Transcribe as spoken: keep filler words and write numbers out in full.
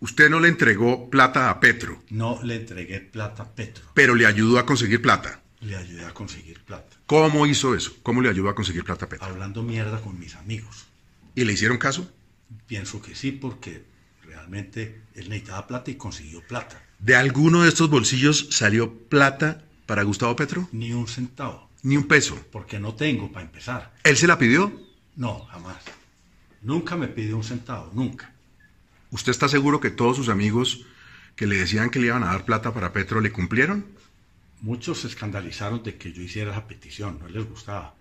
Usted no le entregó plata a Petro. No le entregué plata a Petro. Pero le ayudó a conseguir plata. Le ayudé a conseguir plata. ¿Cómo hizo eso? ¿Cómo le ayudó a conseguir plata a Petro? Hablando mierda con mis amigos. ¿Y le hicieron caso? Pienso que sí, porque realmente él necesitaba plata y consiguió plata. ¿De alguno de estos bolsillos salió plata para Gustavo Petro? Ni un centavo. Ni un peso. Porque no tengo, para empezar. ¿Él se la pidió? No, jamás. Nunca me pidió un centavo, nunca. ¿Usted está seguro que todos sus amigos que le decían que le iban a dar plata para Petro le cumplieron? Muchos se escandalizaron de que yo hiciera esa petición, no les gustaba.